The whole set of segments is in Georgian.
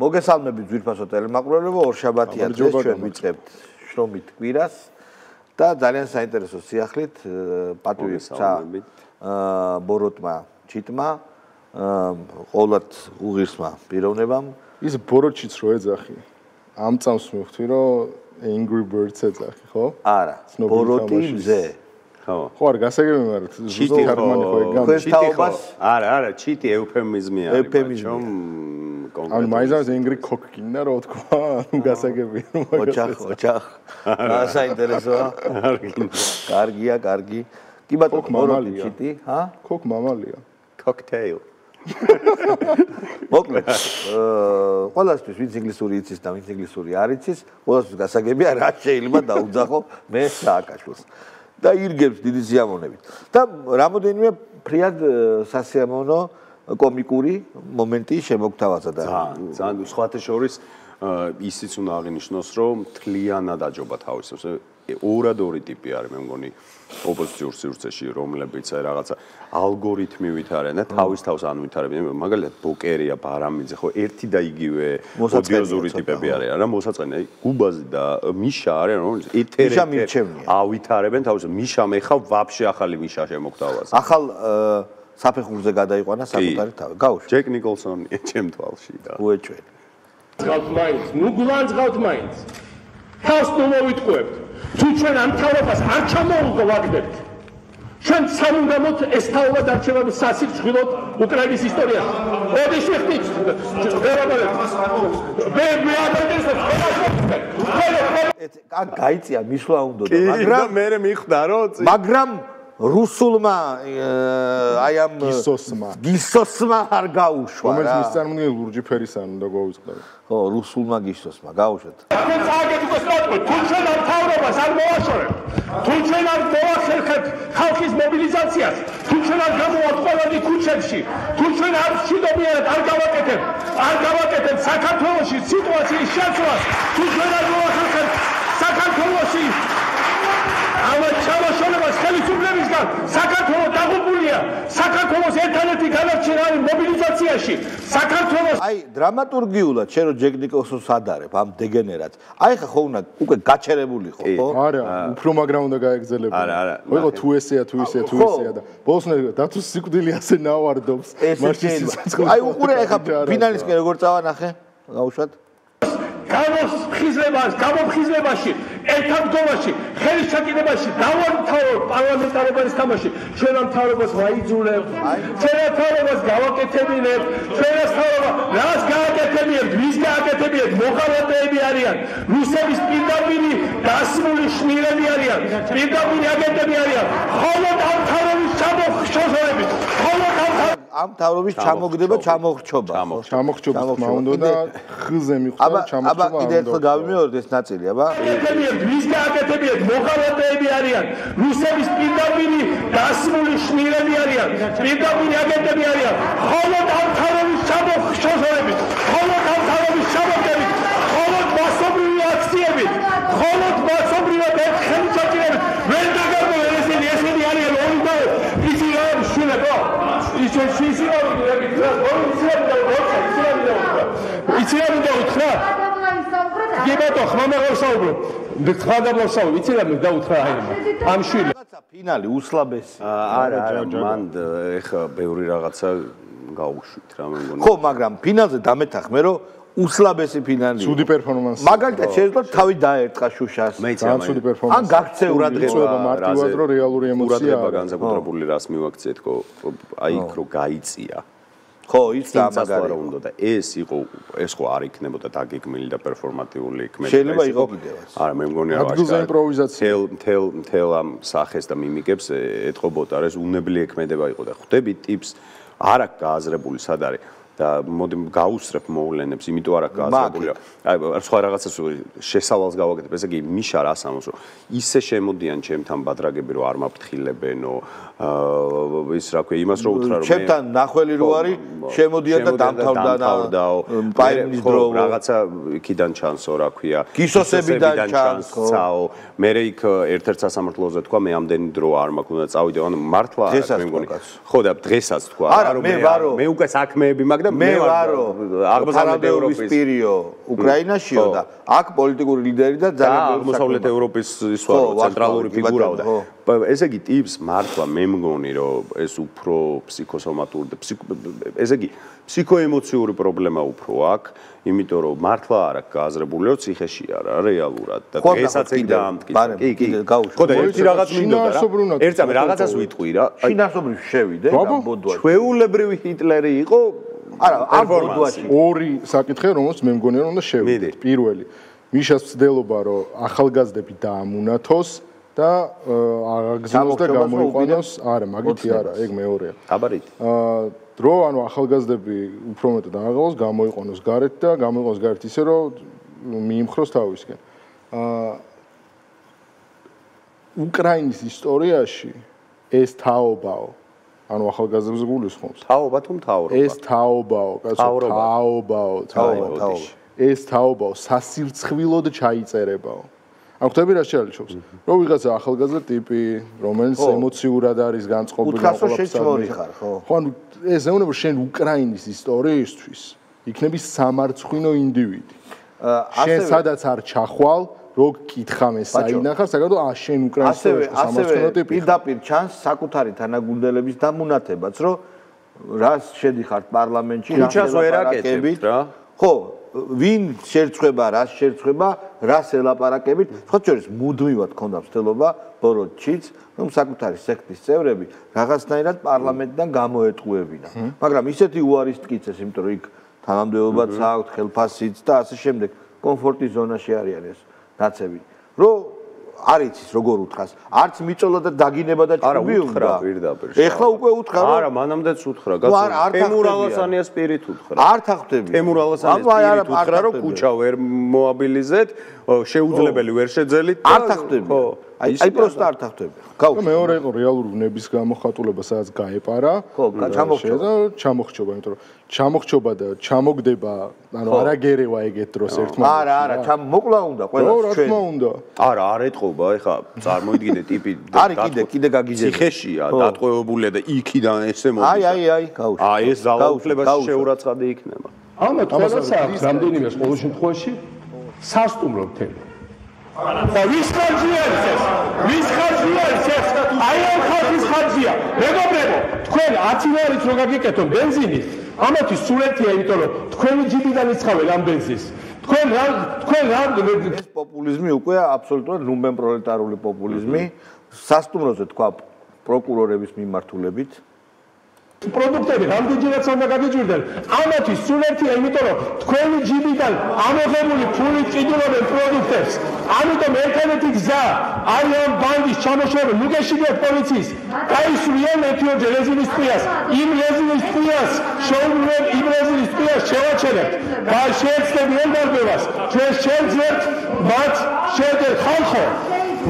მოგესალმებით ძვირფასო ტელემაყურებლებო, ორშაბათია დღეს ჩვენ ვიწყებთ შრომით კვირას და ძალიან საინტერესო სიახლით პატივიცა ბოროტმა ჩიტმა ყოველად უღირსმა პიროვნებამ ის ბოროტშიც რო ეძახი ამ წამს მივხვდი რომ Angry Birds ეძახი ხო? არა, ბოროტი მზე ხო არ გასაგები მაგრამ ზუსტად გარმანი ხო ეგ ჩიტი არა ჩიტი ეუფემიზმია ეუფემიზმი And my is angry cock kinder or gasagabin. Ochach. That's interesting. Kargi. Give us Chiti, huh? Cook mamalia. Cocktail. All us to switch English suritis, damn English suriaritis, was Gasagabia, Rachel, Daudzaho, Mesakashus. The ear gives the Ziamonevi. Tam Ramodin Priad Sasiamono. Komikuri momenti შემოგთავაზა და ძალიან სხვათა შორის ისიც უნდა აღინიშნოს რომ თლიანად აჯობა თავისებს ორად ორი ტიპი არის მე მგონი ოპოზიციურ სივრცეში რომლებიც რაღაცა ალგორითმი ვითარენ და თავის ან ვითარებენ მაგალითად ბოკერია ბარამიძე ხო ერთი და იგივე ოდიოზური ტიპები არის რა მოსაწყენე გუბაზი და მიშა არის რომელიც ეთერები ავითარებენ თავის მიშამ ეხა ვაფშე ახალი მიშა შემოგთავაზა ახალ საფეხურზე გადაიყვანა საკუთარი თავი. გაუშვა. ჯეკ ნიკოლსონი ჩემ თვალში და უეჭველი. ხავთ მაინც, ნუ გულანს ხავთ მაინც. თავს ნუ მოვიტყუებთ. თუ ჩვენ ამ თავებას არ ჩამოუგო ვაგდებთ. ჩვენ სამუდამოდ ეს თავობა დარჩება სასილს ხილოთ უკრაინის ისტორიაში. ოდი შეხტით. ვერაბერეთ. მე აბერდესებს ვერაბერეთ. ეს გაიწია მისვლა უნდა და მაგრამ მე მიხვდა რომ მაგრამ Rusulma, I am Gisosma Argausha. Oh, Rusulma Gisosma, Gausha. I dramaturgiula, Chero Jekniko Sadare, I'm degenerate. I have honed Uka Gacherebuli. From a ground, the guy exhilarated. We got two SEA. Bosnia, that was 6 days an hour. I would have been an escalator. No shot. გამოფხიზლებაში, ერთამდგომაში, ხელისჩაკიდებაში, დავამთავროთ პარლამენტარების თამაში. ჩვენ ამ თავებას ვაიძულებთ. ჩვენ ამ თავებას გავაკეთებინებთ. ჩვენ ამ თავებას რას გააკეთებინებთ? ვის გააკეთებინებთ? მოხალატეები არიან. რუსების პირდაპირი დასმული შნირები არიან. პირდაპირი აგენტები არიან. ხოლოდ ამ თავების ჩამოხშოზორებით. ხოლოდ ამ თავრობის ჩამოგდება ჩამოხრჩობა ჩამოხრჩობა თქმა უნდა და ხზე მიხვდა ჩამოხრჩობა აბა კიდე ერთხელ გავიმეორებ ეს ნაწილი აბა ვის გააკეთებიათ მოხალატეები არიან რუსების პირდაპირი დასმული შნირები არიან პირდაპირი აგენტები არიან მხოლოდ ამ თავრობის ჩამოხრჩობებით მხოლოდ ამ თავრობის ჩამოგდებით მხოლოდ მასობრივი აქციებით მხოლოდ მასობრივად ხელმოჭრილებით ვერ დაგაბოლა ესენი არიან ორი და ისი რომ შულება It's a cheesy one. It's a უслаბესი ფინალი. Ცუდი პერფორმანსი. მაგალითად შეიძლება თავი დაერტყა შუშას. ძალიან ცუდი პერფორმანსი. ან გაგწეურად ღება მარტივად რო რეალური ემოცია არა განსაკუთრებული რას მივაქციეთ ხო აი იქ რო გაიწია. ხო ის სამაგარი უნდა და ეს ხო არ იქნებოდა დაგეგმილი და პერფორმატიული იქნება. შეიძლება იყო კიდევაც. არა მე მგონი რა არის. იმპროვიზაცია თელ ამ სახეს და მიმიკებს ეთყობოდა რა ეს უნებლი ექმედება იყო და ხვდები ტიპს არ აქვს გააზრებული სად არის. და მოდი გავუსწრებ მოვლენებს, იმიტომ არ აქვს გააზრებული. აი, სხვა რაღაცას შესავალს გავაკეთებ, ესე იგი მიშა რა სამოს რომ ისე შემოდიან ჩემთან ბადრაგები რომ არ მაფრთხილებენო. ის რა ქვია, იმას რო უთხრა რომ ჩემთან ნახველი რო არის, შემოდიან და დამთავრდაო. პაიმის დრო რაღაცა იქიდან ჩანსო, რა ქვია. გისოსებიდან ჩანსო. მე იქ ერთ-ერთ სასამართლოზე თქვა, მე ამდენი დრო არ მაქვს, უნდა წავიდე, ან მართლა არ მე მგონი. ხო და დღესაც თქვა, რა რომ მე უკვე საქმეები მაგ მე ვარო აღმოსავლეთ ევროპის პირიო უკრაინაშიო და აქ პოლიტიკური ლიდერი და ძალიან აღმოსავლეთ ევროპის ის ვარო ცენტრალური ფიგურაა და ესე იგი ტიპს მართლა მე მგონი რომ ეს უფრო ფსიქოსომატური ესე იგი ფსიქოემოციური პრობლემა უფრო აქვს იმიტომ რომ მართლა არ აქვს გააზრებული რომ ციხეშია რა რეალურად და ესაც კი დაამტკიცე კი კი გაუშვი ხო და ერთი რაღაც მინდოდა რა ერთამე რაღაცას ვიტყვი რა შინაარსობრივ შევიდე და ბოდვაში ჩვეულებრივი ჰიტლერი იყო არა ამ ბოდვაში ორი საკითხი რომელს მე მგონი რომ უნდა შევიდე პირველი მიშას ვცდილობა რომ ახალგაზრდები დაამუნათოს და აღაგზავნოს და გამოიყვანოს არა მაგითი არა ეგ მეორეა აბარიტი დრო ანუ ახალგაზრდები უფრო მეტად აღაგზავნოს გამოიყვანოს გარეთ და გამოიყვანოს გარეთ ისე რომ მიიმხროს თავისკენ უკრაინის ისტორიაში ეს თაობაო ანუ ახალგაზრდებს გულისხმობს თაობა თუ მთავრობა ეს თაობაო თაობაო ეს თაობაო სასირცხვილოდ ჩაიწერებაო Am ხდები რა შეიძლება რომ ვიღაცა ახალგაზრდა ტიპი რომელიც ემოციურად არის განწყობილი ხო ანუ ეს ეუბნება შენ უკრაინის ისტორიისთვის იქნები სამარცხვინო ინდივიდი შენ სადაც არ ჩახვალ რომ გითხა მე საინახარ საგადო შენ უკრაინის სამარცხვინო ტიპი პირდაპირ ჩანს საკუთარი თანაგუნდელების დამონათებაც რომ რას შედიხარ პარლამენტში ქუჩას ვერ აკეთებ რა ხო ვინ შერცხება რას შერცხება რას ელაპარაკებით ხოჭორის მუდმივად ქონდა მსვლელობა ბოროტჩიც რომ საკუთარი სექტის წევრები რაღაცნაირად პარლამენტიდან გამოეტყუებინა მაგრამ ისეთი უარისკიცეს იმიტომ რომ იქ თანამდებობაც აქვს ხელფასიც და ასე შემდეგ კომფორტის ზონაში არიან ეს ნაცები რომ არ იცის როგორ უთხრას არც მიწოლა და დაგინება და ჭუბი უნდა ეხლა უკვე უთხრა არა მანამდეც უთხრა თემურ ალასანიას პირით უთხრა არ თახტები თემურ ალასანიას პირით უთხრა რომ ქუჩა ვერ მოაბილიზეთ შეუძლებელი ვერ შეძელით არ თახტები ხო აი პროსტა არ თახტები გაუ მეორე იყო რეალური ვნების გამოხატულება სადაც გაეპარა ხო ჩამოხჭობა იმიტომ რომ ჩამოხჭობა და ჩამოგდება ანუ არაგერევა ეგეთ დროს ერთმანეთს არა ჩამოკლა უნდა ყველა ჩვენ არა არ ეთყობა ეხა წარმოიდგინე ტიპი არის კიდე გაგიძე ციხეშია დატყვეობულია და იქიდან ესე მოდის აი გაუშვა აი ეს ძალაუფლება შეურაცხადი იქნება ამათ ხელს აქვს რამდენიმე ყოველ შემთხვევაში სასტუმრო თემა Ვის ხარჯია ეს? Ვის ხარჯია ეს? აი ამ ხარჯის ხარჯია. მეგობრებო, თქვენ 10 ლარით რო გაგიკეთო бенზინის, ამათი სულეთია, იმიტომ რომ თქვენი ჯიბიდან იცხავენ ამ бенზინს. თქვენ რა ეს პოპულიზმი უკვე აბსოლუტურად ნუმენპროლეტარული პოპულიზმი, სასტუმროზე თქვა პროკურორების მიმართულებით პროდუქტები რამდენჯერაც უნდა გაგიჭირდნენ ამათი სულერთია იმიტომ რომ თქვენი ჯიბიდან ამოღებული ფულით ყიდულობენ პროდუქტებს ამიტომ ერთადერთი გზა არის ამ ბანდის ჩამოშორება მიგეშიდეთ პოლიციის გაისვლიან ეთიო რეზინის ტყიას იმ რეზინის ტყიას შეუძლებ იმ რეზინის ტყიას შევაჩერებთ და შეეცდებიან დარბევას ჩვენ შეძლებთ მათ შედეთ ხალხო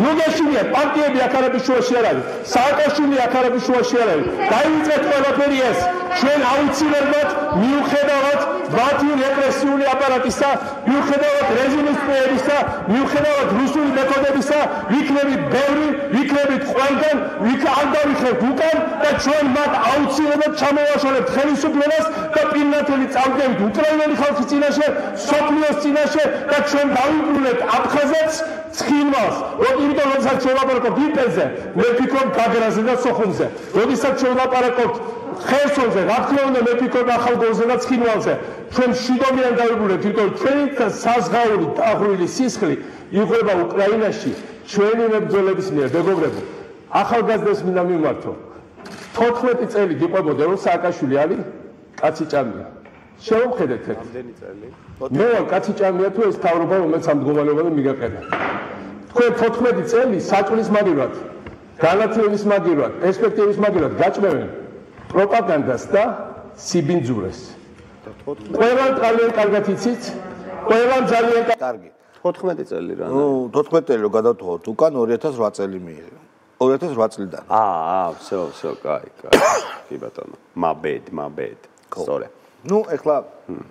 მიგეშიდეთ პარტიები აქარების შუაში არ არის სააკაშვილი აქარების შუაში არ არის დაიწყეთ ყველაფერი ეს ჩვენ აუცილებლად მიუხედავად მათი რეპრესიული აპარატისა, მიუხედავად რეჟიმის წევრებისა, მიუხედავად რუსული მეთოდებისა, ვიქნებით ბევრი, ვიქნებით ყველგან, ვიქნებით დავიხევთ უკან და ჩვენ მათ აუცილებლად ჩამოვაშორებთ ხელისუფლებას და პირნათელი წავდებით უკრაინელი ხალხის წინაშე, სოფლიოს წინაშე და ჩვენ დავიბრუნეთ აფხაზეთს ცხინვალს, იმიტომ როდესაც შევაპარაკობთ იპენზე, მე ვფიქრობ გაგრაზე და სოხუმზე, როდესაც შევაპარაკობთ ხერსონზე, რა თქმა უნდა, მე ვფიქრობ ახალგაზრდაზე და ცხინვალზე. ჩვენ მშვიდობიან დავიბრუნდეთ, იმიტომ ჩვენთან საზღაური დახვრილი სისხლი იღება უკრაინაში ჩვენი მებრძოლების მიერ. მეგობრებო, ახალგაზრდებს მინდა მიმართო. 14 წელი გიყვებოდა, რომ სააკაშვილი არის კაცი ჭამია. შევხედეთ ეს. რამდენი წელი? მე ვარ კაცი ჭამია თუ ეს თავრობა, რომელიც ამ მდგომარეობაზე მიგაყენა. თქვენ 14 წელი საჭმლის მაგირად, განათლების მაგირად, პერსპექტივის მაგირად გაჭმევენ პროპაგანდას და სიბინძურეს. ყველამ ძალიან კარგად იცით, ყველამ ძალიან კარგი. 14 წელი რა. ნუ 14 წელი რო გადავთხოვოთ, უკან 2008 წელი მიიღო. 2008 წლიდან. всё, კაი. კი ბატონო. my bad. სწორე. ნუ ეხლა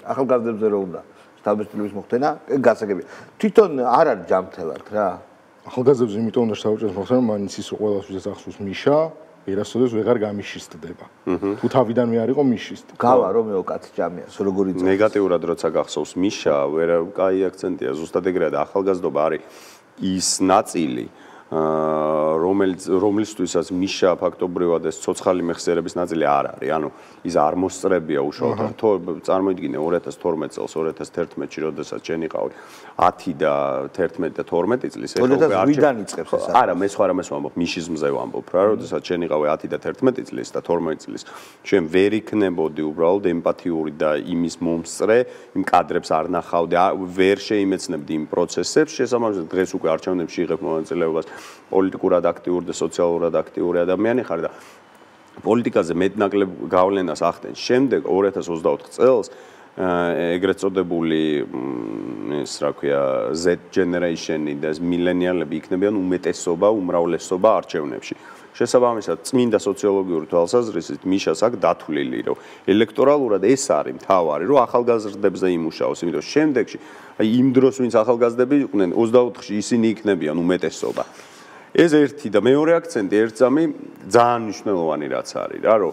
ახალგაზრდებზე რო უნდა სტაბილიზაციის მოხდენა, ეგ გასაგებია. თვითონ არ არის ჯამთელად რა. ახალგაზრდებზე იმიტომ უნდა შევჭრეს მოხსნა, მან იცის ყველას, ვისაც ახსოვს მიშა, Erasodez vegar gamishistdeba. Tu tavidan me ar iqo mishist. Gava rom eokats jamias, rogorits. Negativrad rotsa gaxsovs misha, vera qai aksentia, zustad egrea da axalgazdoba ari is natsili, რომელთვისაც მიშა ფაქტობრივად ეს ცოცხალი მეხსიერების ნაწილი არ არის, ანუ ის არ მოსწრებია უშუალოდ. წარმოიდგინე 2012 წელს, 2011-ში, როდესაც ჩვენ იყავი 10 და 11 და 12 წლის ეხლა ვიდან იწებს ეს? არა, მე სხვა ვამბობ, მიშის მზე ვამბობ რა, როდესაც ჩვენ იყავი 10 და 11 წლის და 12 წლის. ჩვენ ვერ იქნებოდი უბრალოდ ემპათიური და იმის მომსწრე, იმ კადრებს არ ნახავდი, ვერ შეიმეცნებდი იმ პროცესებს, შესაბამისად დღეს უკვე არჩევნებში იღებ მონაწილეობას. Პოლიტიკურად აქტიური და სოციალურად აქტიური ადამიანი ხარ და პოლიტიკაზე მეტნაკლებ გავლენას ახდენს. Შემდეგ 2024 წელს ეგრეთ წოდებული ეს რა ქვია Z generation-ი და მილენიალები იქნებიან უმეტესობა, უმრავლესობა არჩევნებში. Შესაბამისად, წმინდა სოციოლოგიური თვალსაზრისით მიშას აქ დათვლილი, რომ ელექტორალურად ეს არის მთავარი, რომ ახალგაზრდებზე იმუშაოს, იმიტომ რომ შემდეგში იმ დროს ვინც ახალგაზრდები იყვნენ 24-ში ისინი იქნებიან უმეტესობა. ეს ერთი და მეორე აქცენტი, ერთ წამი ძალიან მნიშვნელოვანი რაც არის რა, რომ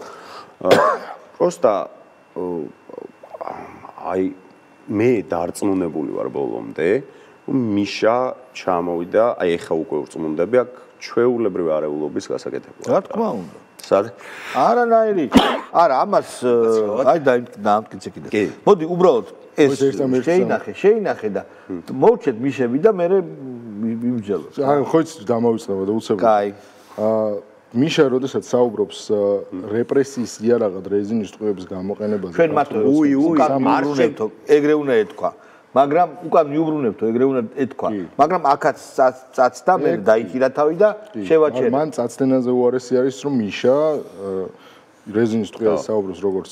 პროსტა აი მე დარწმუნებული ვარ ბოლომდე, რომ მიშა ჩამოვიდა, აი ეხა უკვე ვწმუნდები აქ ჩვეულებრივი არეულობის გასაკეთებლად. Რა თქმა უნდა. Სად? არანაირი. არა, ამას აი დამტკიცე კიდე. მოდი უბრალოდ ეს შეინახე და მოვჩეთ მიშები და მე მიმჯელოს. აი ხო ის დამოვიცნობა და უცებ. კაი. მიშა როდესაც საუბრობს რეპრესიის და რაღაცა რეზინის ტყუების გამოყენებაზე. ჩვენ მათ უიუი ეგრე უნდა ეთქვა. Მაგრამ უკვე მიუბრუნებთო, ეგრე უნდა ეთქვა. მაგრამ აქაც წაცდა მე დაიქირა თავი და შევაჩერე. მან წაცდენაზე უარესი არის, რომ მიშა რეზინის ტყუილს საუბრობს როგორც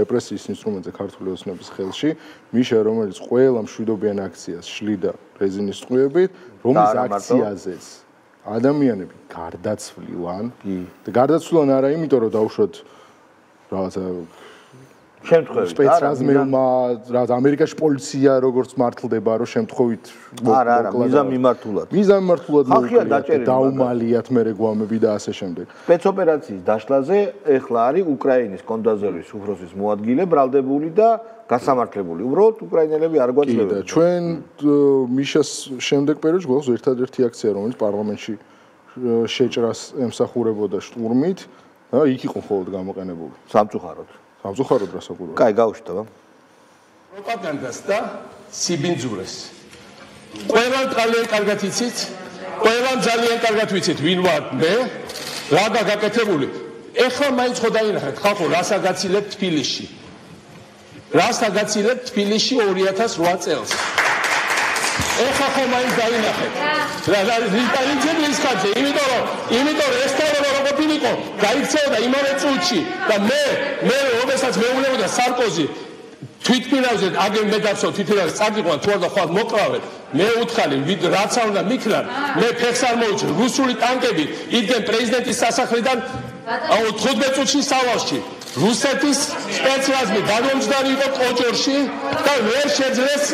რეპრესიის ინსტრუმენტზე ქართული ოცნების ხელში, მიშა რომელიც ყველა მშვიდობიან აქციას შლიდა რეზინის ტყუილებით, რომლის აქციაზეც ადამიანები გარდაცვლილან. და გარდაცვლილან არა იმიტომ, რომ დაუშვათ რაღაცა სპეცრაზმელმა, რაც ამერიკაში პოლიცია როგორც მართლდება, რომ შემთხვევით მიზანმიმართულად დაუმალიათ მერე გვამები და ასე შემდეგ. სპეცოპერაციის დაშლაზე ეხლა არის უკრაინის კონდაზევის უფროსის მოადგილე ბრალდებული და გასამართლებული. უბრალოდ უკრაინელები არ გვაძლევენ. ჩვენ მიშას შემდეგ პერიოდში გვაქვს ერთადერთი აქცია, რომელიც პარლამენტში შეჭრას ემსახურებოდა შტურმით და იქ იყო მხოლოდ გამოყენებული. სამწუხაროდ. Abzuharod rasakura. Kai gaushta. Propagandasta da sibindzures. Qoelan qalien qargat itsit, qoelan zalien qargat vitsit, vin var me, ra gagaketebuli. Exla mains qo dainaxet, xaxo rasa gatsilebt Tbilishi. Rasa gatsilebt Tbilishi 2008 წელს. Ეხა ხომ მაინც დაინახეთ. რა რიტაინჯები ის ხარჯე, იმიტომ რომ ეს თავი რობოტინიკო გაიქცეოდა იმავე წუთში და მე როდესაც მეულებოდა სარკოზი თვითმფრინავზე აგენ მედავსო თვითმფრინავზე წაგიყვან თუ არ და ხვალ მოკრავენ. მე უთხალი ვიდ რაც არ უნდა მიქნან, მე ფეხს არ მოვიჭრ რუსული ტანკები იდგენ პრეზიდენტის სასახლიდან 15 წუთში სავალში. რუსეთის სპეცრაზმი გადამჯდარი იყო კოჭორში და ვერ შეძლეს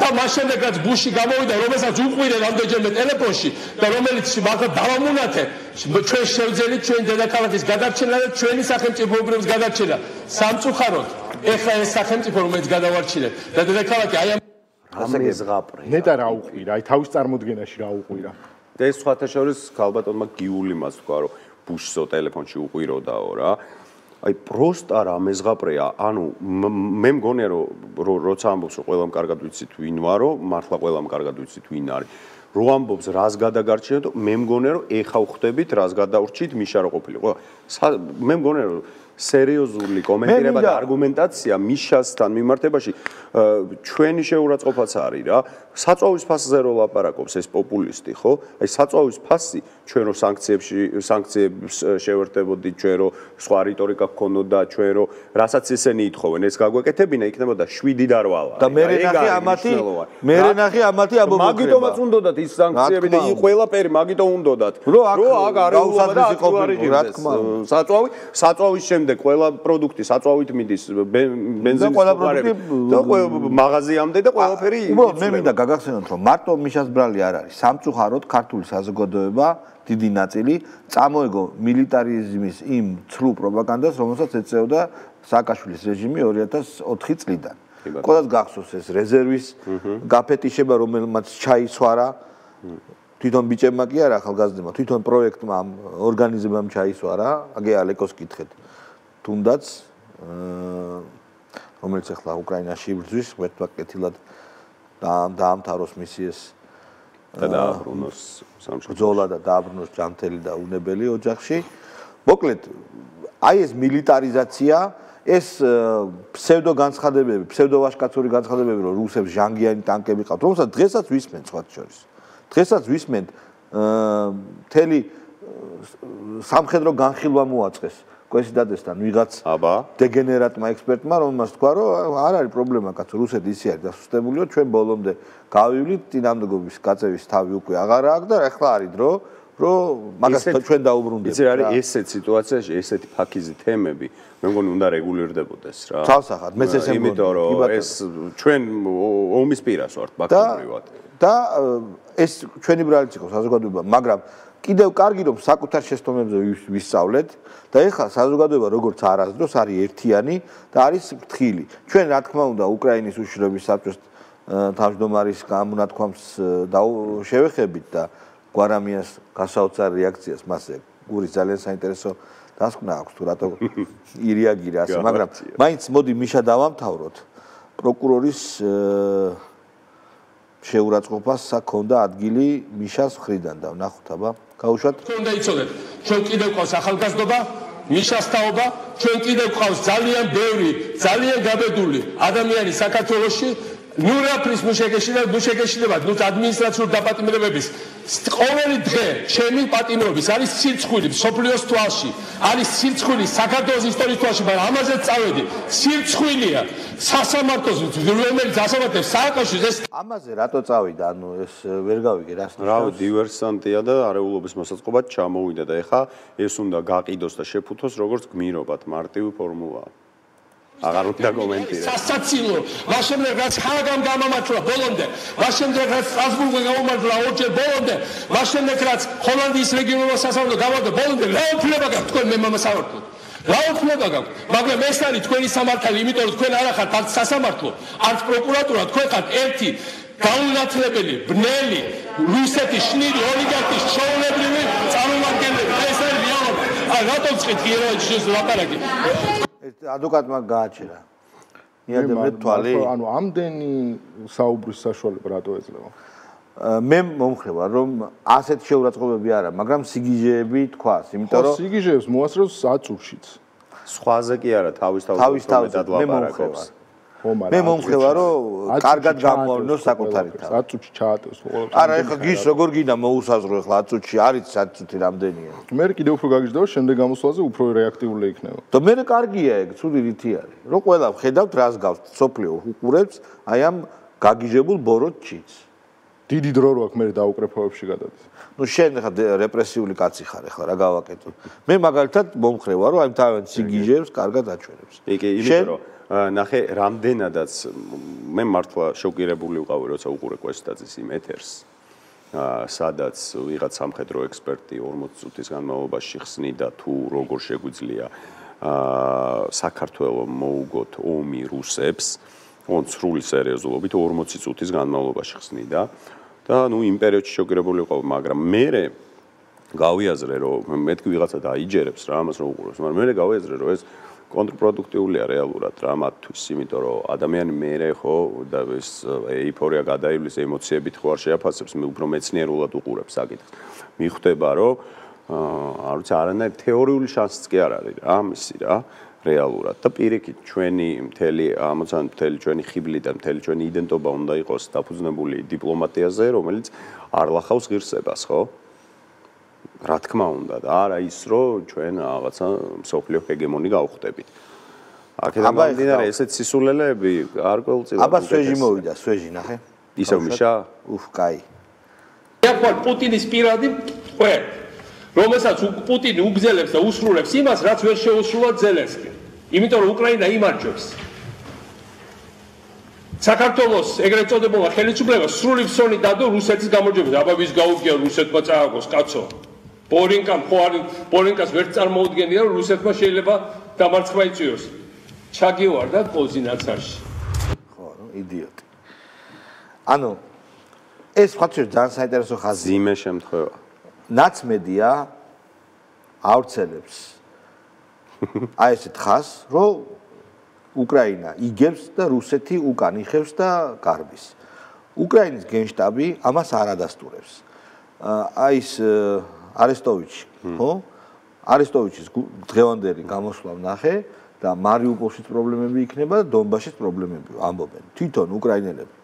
და მას შემდეგაც ბუში გამოვიდა, რომელსაც უყვირე რამდენჯერმე ტელეფონში და რომელიც მაგათ დავამონათე ჩვენ შევძელით ჩვენ დედაქალაქის გადარჩენა და ჩვენი სახელმწიფოებრების გადარჩენა. სამწუხაროდ ეხლა ეს სახელმწიფო რომელიც გადავარჩინეთ და დედაქალაქი აი ამ ზღაპრი ნეტა რა უყვირა, აი თავის წარმოდგენაში რა უყვირა და ეს სხვათა შორის ქალბატონმა გიული მას თქვა, რომ ბუშსო ტელეფონში უყვიროდაო რა. Აი პროსტა რა მეზღაპრეა, ანუ მე მგონია რომ როცა ამბობს რომ ყველამ კარგად ვიცით ვინ ვარო, მართლა ყველამ კარგად ვიცით ვინ არის. Რო ამბობს რას გადაგარჩინეთ, მე მგონია რომ ეხა ვხდებით რას გადაურჩით მიშა რო ყოფილიყო. მე მგონია რომ სერიოზული კომენტირება და არგუმენტაცია მიშასთან მიმართებაში ჩვენი შეურაცხყოფაც არის რა. Საწვავის ფასზე რო ლაპარაკობს ეს პოპულისტი, ხო? Აი საწვავის ფასი ჩვენ რო სანქციებს შევერთებოდით, ჩვენ რო სხვა რიტორიკა გქონოდა, ჩვენ რო რასაც ისინი ეთხოვენ, ეს გაგვეკეთებინა, იქნებოდა 7 და 8. და მე ნახე ამათი აბობო. მაგიტომაც უნდათ ის სანქციები და ყველა პერი მაგიტო უნდათ. რო აქ არ გაუსაძის იყო რა თქმა უნდა. საწვავი, საწვავის შემდეგ კიდე ყველა პროდუქტი საწვავით მიდის бенზინის ხარები და ყველა მაღაზიამდე და ყველაფერი მე მინდა გაგახსენოთ რომ მარტო მიშას ბრალი არ არის სამწუხაროდ ქართული საზოგადოება დიდი ნაწილი წამოეგო მილიტარიზმის იმ ცრუ პროპაგანდას რომელსაც ეწეოდა სააკაშვილის რეჟიმი 2004 წლიდან ყველას გახსოვს ეს რეზერვის გაფეთიშება რომელმაც ჩაიცვარა თვითონ ბიჭებმა კი არა ახალგაზრდებმა თვითონ პროექტმა ორგანიზებამ ჩაისვა რა აგე ალეკოს კითხეთ თუნდაც რომელიც ახლა უკრაინაში იბრძვის მეთქვა კეთილად დაამთავროს მისი ეს და დააბრუნოს სამშობლოში ბრძოლა და დააბრუნოს ჯანმრთელი და უნებელი ოჯახში მოკლედ აი ეს მილიტარიზაცია ეს ფსევდო განცხადებები ფსევდო ვაშკაცური განცხადებები რომ რუსებს ჟანგიანი ტანკები ყავთ რომელსაც დღესაც ვისმენ სხვათა შორის დღესაც ვისმენთ მთელი სამხედრო განხილვა მოაწყეს კვესიდადესთან ვიღაც დეგენერატმა ექსპერტმა რომელმაც თქვა რომ არ არის პრობლემა კაცო რუსეთი ისე არის დასუსტებულიო ჩვენ ბოლომდე გავივლით წინამდებობის გაწევის თავი უკვე აღარ აქვს და ახლა არის დრო რომ მაგას ჩვენ დაუბრუნდებით ისე არის ესეთ სიტუაციაში ესეთი ფაქიზი თემები მე მგონი უნდა რეგულირდებოდეს რა თავსახად მეც ესე მგონი იმიტომ რომ ეს ჩვენ ომის პირას ვართ ფაქტობრივად და ეს ჩვენი ბრალიც იყო საზოგადოება, მაგრამ კიდევ კარგი რომ საკუთარ შეცდომებზე ვისწავლეთ და ეხლა საზოგადოება როგორც არასდროს არის ერთიანი და არის ფრთხილი. ჩვენ რა თქმა უნდა უკრაინის უშიშრობის საბჭოს თავმჯდომარის გამონათქვამს შევეხებით და გვარამიას გასაოცარ რეაქციას მასზე გურის ძალიან საინტერესო დასკვნა აქვს თუ რატო ირეაგირა ასე, მაგრამ მაინც მოდი მიშა დავამთავროთ პროკურორის შეურაცხყოფას ჰქონდა ადგილი მიშას ხრიდან და ვნახოთ აბა გაუშვათ ჩვენ დაიცოდეთ ჩვენ კიდევ ყავს ახალგაზრდობა მიშას თაობა ჩვენ კიდევ ყავს ძალიან ბევრი ძალიან გაბედული ადამიანი საქართველოში ნუ რაფრის მუშეკეშილება ნუ ადმინისტრაციულ დაპატიმრებების ყოველი დღე ჩემი პატიმრობის არის სირცხვილი სოფლიოს თვალში არის სირცხვილი საქართველოს ისტორიის თვალში მაგრამ ამაზე წავედი სირცხვილია სასამართლოს რომელიც ასამართლებს სააკაშვილს ეს ამაზე რატო წავიდა ანუ ეს ვერ გავიგე რას ნიშნავს დივერსანტია და არეულობის მოსაწყობად ჩამოვიდა და ეხა ეს უნდა გაყიდოს და შეფუთოს როგორც გმირობად მარტივი ფორმულაა აღარ უნდა კომენტირებ. სასაცილო, მას შემდეგ რაც ჰააგამ გამამართლა ბოლომდე, მას შემდეგ რაც სტრასბურგმა გამამართლა ორჯერ ბოლომდე, მას შემდეგ რაც ჰოლანდიის რეგიონულმა სასამართლომ გამართა ბოლომდე, რა უფლება გაქვთ თქვენ მე მომასავარდლო? რა უფლება გაქვთ? მაგრამ ეს არის თქვენი სამართალი, იმიტომ რომ თქვენ არ ახართ არც სასამართლო, არც პროკურატურა, თქვენ ხართ ერთი გაულათლებელი, ბნელი, რუსეთის შნირი ოლიგარქის ჩაოლებრივი წარმომადგენლები. ეს არის რეალობა. აი რატომ წყვიტი ეროვნში ეს ლაპარაკი? ადვოკატმა გააჩერა. მიადევნეთ თვალი. ანუ ამდენი საუბრის საშუალება რატო ეძლევა? მე მომხრევა რომ ასეთ შეურაცხყოფები არა, მაგრამ სიგიჟეები თქვას, იმიტომ რომ სიგიჟეებს მოასწრებს აწურშიც. სხვაზე კი არა, თავისთავად დადლაპარაკობს. მე მომხრევა რომ კარგად გამოავნოს საკუთარი თავი. აწურში ჩაატევს ყოველთვის. არა, ეხლა გის როგორ გინდა მოუსაზრო ეხლა აწურში არის აწურში რამდენია. მე კიდევ უფრო გაგიჟდა რომ შემდეგ გამოსვლაზე უფრო რეაქტიული იქნება. და მე კარგია ეგ, ცუდი რითი არის. რომ ყველა ხედავთ რას გავს, სოფლიო უყურებს აი ამ გაგიჟებულ ბოროტჩიც. დიდი დრო რო აქ მე დაუკრეფოებში გადადის. ნუ შენ ხა რეპრესიული კაცი ხარ ხა რა გავაკეთო. მე მაგალითად მომხრევა რომ აი თავენ სიგიჟებს კარგად აჩვენებს. კი, იმიტომ რომ ნახე რამდენადაც მე მართლა შოკირებული ვიყავი როცა უყურე კვესტაძის იმ ეთერს სადაც ვიღაც სამხედრო ექსპერტი 40 წუთის განმავლობაში ხსნიდა თუ როგორ შეგვიძლია საქართველოს მოუგოთ ომი რუსებს ონცრული სერიოზულობით 40 წუთის განმავლობაში ხსნიდა და ნუ იმ პერიოდში შოკირებული ვიყავი მაგრამ მე გავიაზრე რომ მეთქი ვიღაცა დაიჯერებს რა ამას რო უყურებს მაგრამ მე გავიაზრე რომ ეს კონტრპროდუქტიულია რეალურად რა მათთვის, იმიტომ რომ ადამიანი მერე ხო და ეს ეიფორია გადაივლის ემოციებით ხო არ შეაფასებს, მე უფრო მეცნიერულად უყურებს საკითხს. მიხვდება რომ არ ვიცი არანაირ თეორიული შანსიც კი არ არის რა მისი რა რეალურად და პირიქით ჩვენი მთელი ხიბლი და მთელი ჩვენი იდენტობა უნდა იყოს დაფუძნებული დიპლომატიაზე, რომელიც არ ლახავს ღირსებას ხო? რა თქმა უნდა და არა ის რომ ჩვენ რაღაცა სოფლიო ჰეგემონი გავხდებით. აქედან გამომდინარე ესეთ სისულელეები არ ყოველწილად. აბა სვეჟი მოვიდა, სვეჟი ნახე. ისევ მიშა? კაი. Путиნის პირადი რომელსაც პუტინი უგზელებს და უსრულებს იმას, რაც ვერ შეუსრულა ზელენსკიმ. Იმიტომ რომ უკრაინა იმარჯვებს. საქართველოს ეგრეთ წოდებულა ხელისუფლება სრული ფსონი დადო რუსეთის გამარჯვებას. აბა ვის გაუგია რუსეთმა წააგოს კაცო. ბორინკას ვერ წარმოუდგენია რომ რუსეთმა შეიძლება დამარცხვა იწვიოს. ჩაგივარ და კოზინაცარში. ხო, იდიოტი. Ანუ ეს ხაცი ძალიან საინტერესო ხაზი იმე შემთხვევა. ნაცმედია ავრცელებს აი ესეთ ხაზს, რომ უკრაინა იგებს და რუსეთი უკან იხევს და გარბის. უკრაინის გენშტაბი ამას არ ადასტურებს. აი ეს არესტოვიჩი, ხო? არესტოვიჩის დღევანდელი გამოსვლა ნახე და მარიუპოლშიც პრობლემები იქნება და დონბასშიც პრობლემები ამბობენ. თვითონ უკრაინელები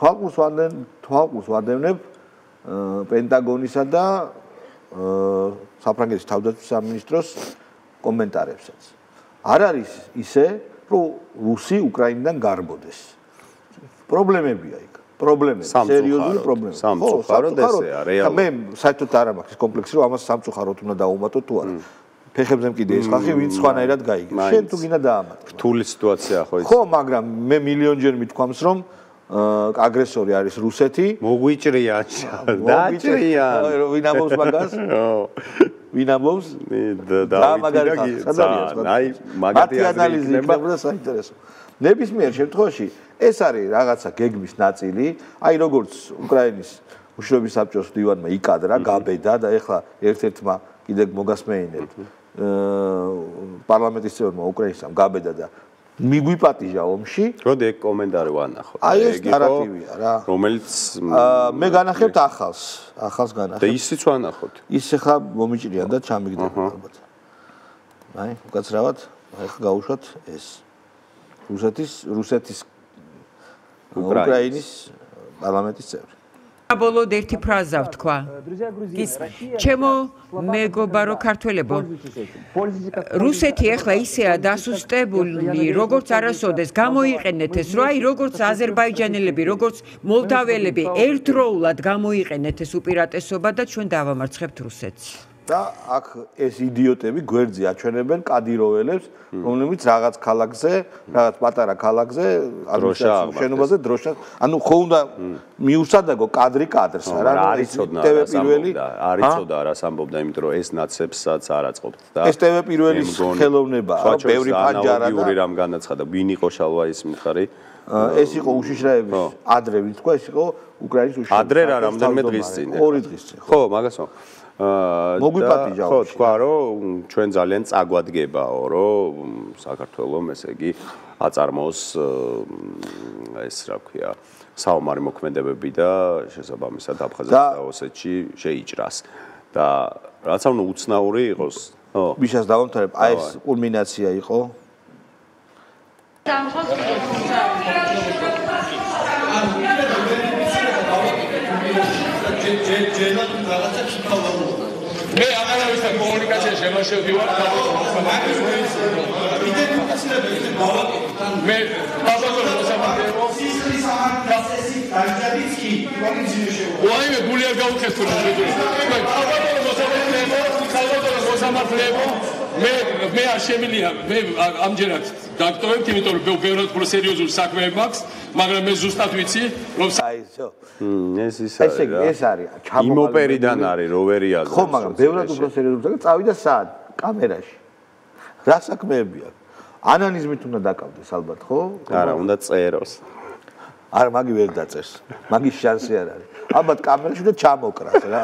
თვალყურს ვადევნებ პენტაგონისა და საფრანგეთის თავდაცვის სამინისტროს კომენტარებსაც. არ არის ისე, რომ რუსი უკრაინიდან გარბოდეს. პრობლემებია იქ, სერიოზული პრობლემები. სამწუხაროდ ესეა, რეალურად. მე საერთოდ არ მაქვს კომპლექსი, რომ ამას სამწუხაროდ უნდა დავუმატო თუ არა. ფეხებზე მკიდე ის ხალხი, ვინც სხვანაირად გაიგებს. შენ თუ გინდა დაამატო. რთული სიტუაციაა ხო ის? ხო, მაგრამ მე მილიონჯერ მითქვამს, რომ აგრესორი არის რუსეთი. მოგვიჭრიან დაჭრიან. ვინ ამბობს მაგას? ვინ ამბობს? და მაგალითად. აი, მაგათი ანალიზი იქნება საინტერესო. ნებისმიერ შემთხვევაში ეს არის რაღაცა გეგმის ნაწილი. აი, როგორც უკრაინის უშრობის საბჭოს დივანმა იკადრა, გაბედა და ეხლა ერთ-ერთმა კიდე მოგასმეინებთ. პარლამენტის წევრმა უკრაინისამ გაბედა და მიგვიპატიჟა ომში. როდი ეგ კომენტარი ვანახო. აი ეს ნარატივია რა. რომელიც მე განახებთ ახალს განახებთ. და ისიც ვანახოთ. ის ხა მომიჭრიან და ჩამიგდება ალბათ. აი, უკაცრავად, აი ხა გავუშვათ ეს. რუსეთის უკრაინის პარლამენტის წევრი. ბოლოდ ერთი ფრაზა ვთქვა. ის ჩემო მეგობარო ქართველებო. რუსეთი ახლა ისეა დასუსტებული, როგორც არასოდეს გამოიყენეთ ეს რა, როგორც აზერბაიჯანელები, როგორც მოლდაველები ერთდროულად გამოიყენეთ ეს უპირატესობა და ჩვენ დავამარცხებთ რუსეთს. და აქ ეს იდიოტები გვერდზე აჩვენებენ კადიროველებს, რომლებიც რაღაც პატარა ქალაქზე ადმინისტრაციულ შენობაზე დროშა, ანუ ხო უნდა მიუსადაგო კადრი კადრს, არა? არიწოდა არას ამბობდა, იმიტომ რომ ეს ნაცებსაც არ აწყობთ და ეს ტვ პირველის ხელოვნებაა, ბევრი პანჯარა და ორი რამ განაცხადა, ვინ იყო შალვა ის მიხარი? ეს იყო უშიშრაების ადრე ვიტყვა, ეს იყო უკრაინის უშიშრაების ადრე რა რამდენიმე დღის წინ. 2 დღის წინ. ხო, მაგასო. მოგვიპატიჟა. ხო, თქვა რომ ჩვენ ძალიან წაგვადგებაო, რომ საქართველოს ესე იგი აწარმოოს ეს რა ქვია, საომარი მოქმედებები და შესაბამისად აფხაზეთში და ოსეთში შეიჭრას. და რაც ანუ უცნაური იყოს. ხო. მიშას დავამთავრებ, აი ეს კულმინაცია იყო. მე აღარავისთან კომუნიკაციაში შემაშევდივარ, მე პაპაზორი მოსამართლეო სისტრის სამართლეში დაიძაბიც კი უაიმე გული არ გაუხეთო მოსამართლეო მე არ შემილია მე ამჯერად დაგტოვებთ, იმიტომ რომ ბევრად უფრო სერიოზული საქმეები მაქვს, მაგრამ მე ზუსტად ვიცი რომ ეს არის იმოპერიდან არის როვერიაზე ხო, მაგრამ ბევრად უფრო სერიოზული საქმე წავიდა სად კამერაში რა საქმეებია ანალიზმით უნდა დაკავდეს ალბათ, ხო? არა, უნდა წეროს. არა, მაგი ვერ დაწერს. მაგის შანსი არ არის. ალბათ კამერაში უნდა ჩამოკრას რა.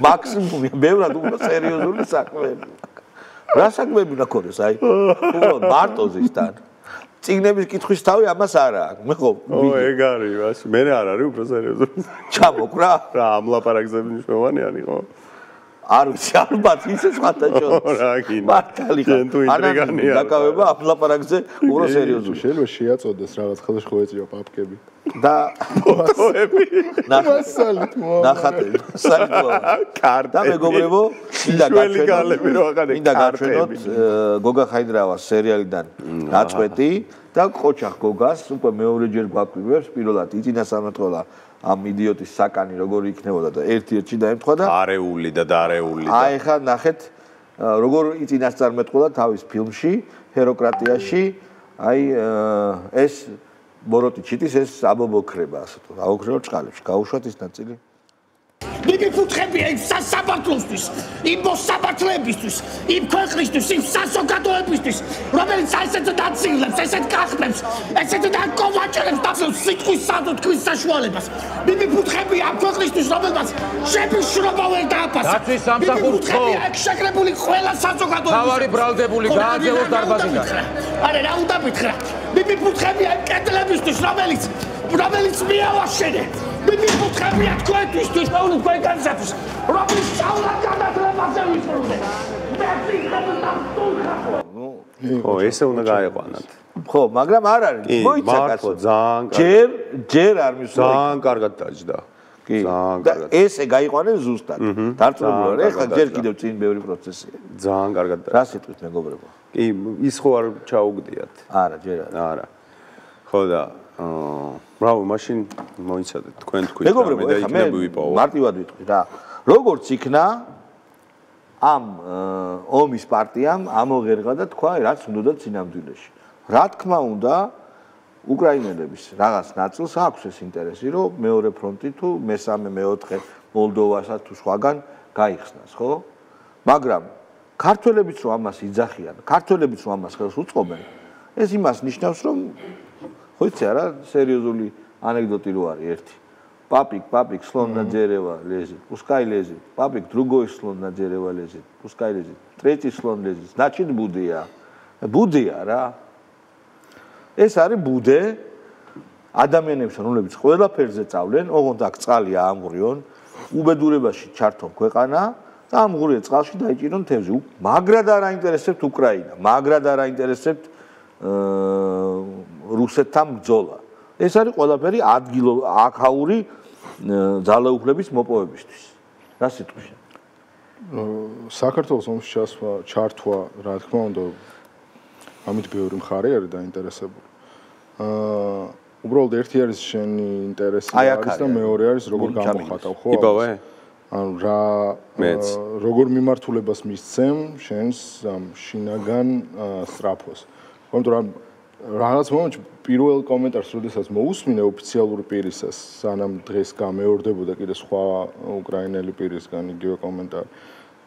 მაქსიმუმი, ბევრად უფრო სერიოზული საქმეები. რა საქმეები უნდა ქონდეს, აი, უბრალოდ მარტოზისთან. წიგნების კითხვის თავი ამას არ აქვს. მე ხო, ეგ არის, მე არ არის უფრო სერიოზული. ჩამოკრა? რა, ამ ლაპარაკზე მნიშვნელოვანიანი ხო? არ ვიცი, ალბათ ისე სხვათაჯოს. მართალი ხარ. ანალიზი დაკავება ამ ლაპარაკზე ურო სერიოზული. შეიძლება შეაწოდეს რაღაც ხელში ხო ეწიო პაპკები და ფოტოები. ნახატებით მოავა. და მეგობრებო, მინდა გაჩვენოთ გოგა ხაიდრავას სერიალიდან ნაწყვეტი და ყოჩახ გოგას უკვე მეორეჯერ გვაკვირვებს პირველად იტინა სამეთყოლა ამ იდიოტის საკანი როგორი იქნებოდა და ერთ-ერთი დაემთხვა და არეული და დარეული და აი ხა ნახეთ როგორ იწინასწარმეტყველა თავის ფილმში ჰეროკრატიაში აი ეს ბოროტიჩიტის ეს აბობოქრება ასე თქო აოქრეო ჭყალებს გაუშვათ ის ნაწილი მიგიფუთხებია იმ საბართლოსთვის, იმ მოსაბართლებისთვის, იმ ქვეყნისთვის, იმ საზოგადოებისთვის, რომელიც ესეთო დაცილებს, ესეთ გახმებს, ესეთო დაკოვაჭერებს დაცილებს სიტყვის სათქვის საშუალებას. მიგიფუთხებია ამ ქვეყნისთვის, რომელმაც შეფიშრობა ვერ დააფასა. დაცვის სამსახურს ხო? შეკრებული ყველა საზოგადოებისთვის. თავარი ბრალდებული გააძევოს დარბაზიდან. არა, რა უნდა გითხრა? მიგიფუთხებია ამ კეთლებისთვის, რომელიც მიავაშენე. მიგიფუთხებია თქვენთვის, რომელიც განსათვს, რომელიც სწავლა განათლებაზე ვიწრუნდეთ. ხო, ესე უნდა გაიყვანოთ. ხო, მაგრამ არ არის. მოიცა კაცო, ჯერ არ მისულა. ძალიან კარგად დაჭდა. კი. და ესე გაიყვანეს ზუსტად. დარწმუნებული ვარ, ეხლა ჯერ კიდევ წინ ბევრი პროცესია. ძალიან კარგად დაჭდა. რა სიტყვით მეგობრებო? კი, ის ხო არ ჩაუგდიათ. არა, ჯერ არა. არა. ხო და Bravo, machine. Moitsade. Თქვენ თქვით. მეგობრებო, მე მარტივად ვიტყვი რა. Როგორც იქნა ამ ომის პარტიამ ამოღერღა და თქვა, რაც უნდა წინამდვილეში. Რა თქმა უნდა, უკრაინელების რაღაც ნაწილს აქვს ეს ინტერესი, რომ მეორე ფრონტი თუ მესამე, მეოთხე მოლდოვასაც თუ სხვაგან გაიხსნას, ხო? მაგრამ ქართველებიც რომ ამას იძახიან, ქართველებიც რომ ამას ხელს უწყობენ, ეს იმას ნიშნავს, რომ ხო იცი არა სერიოზული ანეკდოტი რო არის ერთი პაპიკ слон на дерево лезет пускай лезет папик другой слон на дерево лезет пускай лезет третий слон лезет значит будია რა ეს არის ბუდე ადამიანებს რომლებიც ყველაფერზე წავლენ ოღონდ აქ წყალი ამღვრიონ უბედურებაში ჩართონ ქვეყანა და ამღვრიე წყალში დაიჭირონ თევზი მაგრად არ აინტერესებთ უკრაინა მაგრად არ აინტერესებთ რუსეთთან ბრძოლა. ეს არის ყველაფერი აქაური ძალაუფლების მოპოვებისთვის. რა სიტყვაში? საქართველოს ომში ჩართვა, რა თქმა უნდა, ამით ბევრი მხარე არის დაინტერესებული. უბრალოდ ერთი არის შენი ინტერესი არის და მეორე არის როგორ გამოხატავ, ხო? იბავე? ანუ რა როგორ მიმართულებას მისცემ შენს შინაგან სტრაფოს. Მაგრამ რაღაც მომენტში პირველ კომენტარს როდესაც მოусმინე ოფიციალურ პირისას, სანამ დღეს გამეორდებოდა კიდე სხვა უკრაინელი პირისგან იგივე კომენტარი,